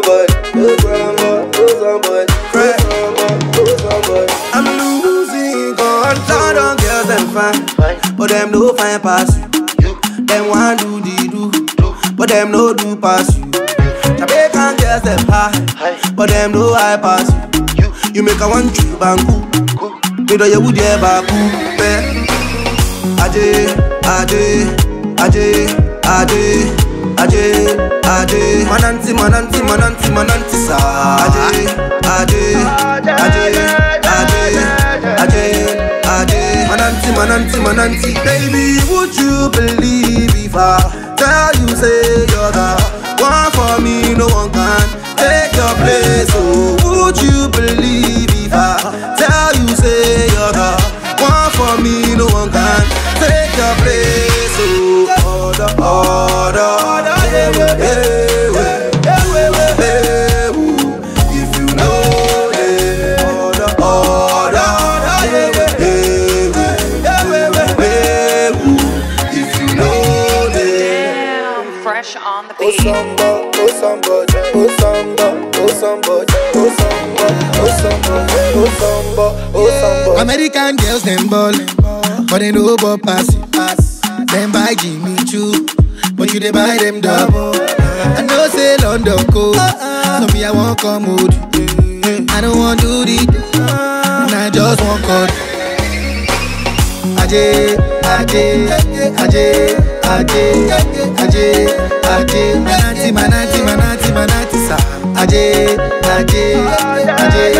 somebody, lose somebody, lose somebody, lose somebody, lose somebody. I'm losing control on girls and fine, but them no fine pass you. Them want do the do, but them no do pass you. Jamaican girls them high, but them no high pass you. You make a one trip bangoo, you do your wood yeah bangoo. AJE, AJE, AJE, AJE, AJE, AJE. Mananti, mananti, mananti, mananti sa. AJE, AJE, AJE, AJE, AJE, AJE. Mananti, mananti, mananti. Baby, would you believe if I tell you say you're the one for me? No one can take your place. Oh, would you believe if I tell you say you're the one for me? No one can. Take your place, oh, order, order, order, if you know it, order, order, if you know it. Fresh on the beat. Oh somebody, oh somebody, oh somebody, oh somebody, oh somebody, oh somebody, oh somebody. American girls them ballin'. But they know about pass. Them buy Jimmy Choo, but you they buy them double. I know say London cold, so me I won't come with you. I don't want to do it, and I just won't call. Ajay, Ajay, Ajay, Ajay, Ajay, Ajay. Manati, manati, manati, manati sa. Ajay, Ajay, Ajay,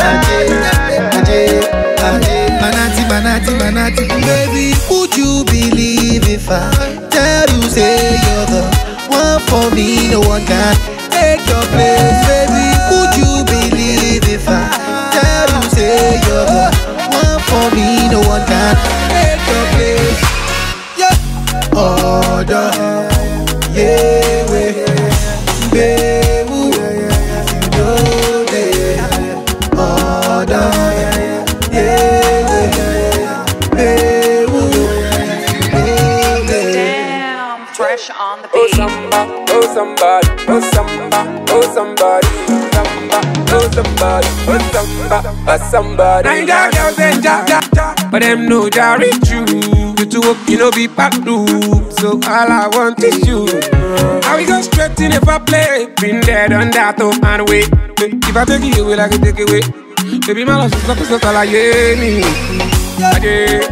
Ajay, Ajay, Ajay. Manati, manati, manati. Baby, would you believe if I tell you say you're the one for me? No one can take your place. Baby, would you believe if I tell you say you're the one for me? No one can take your place. Yeah, order, yeah, baby, you know that order. On the beat. Oh somebody, oh somebody, oh somebody, oh somebody, oh somebody, oh somebody. Naija girls and ja, but them no ja reach you. You too up, you know be back loop. So all I want is you. How we go straight in if I play? Been there, done that, oh and wait. If I take you away, I can take it away. Baby, my love is not so all I need. I did.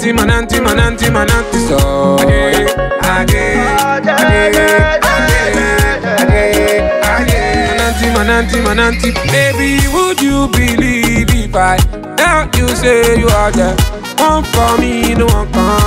Mananti, mananti, mananti, mananti so. Ajay, ajay, ajay, ajay, ajay. Mananti, mananti, mananti. Baby, would you believe if I tell you say you are the one for me, no one for me?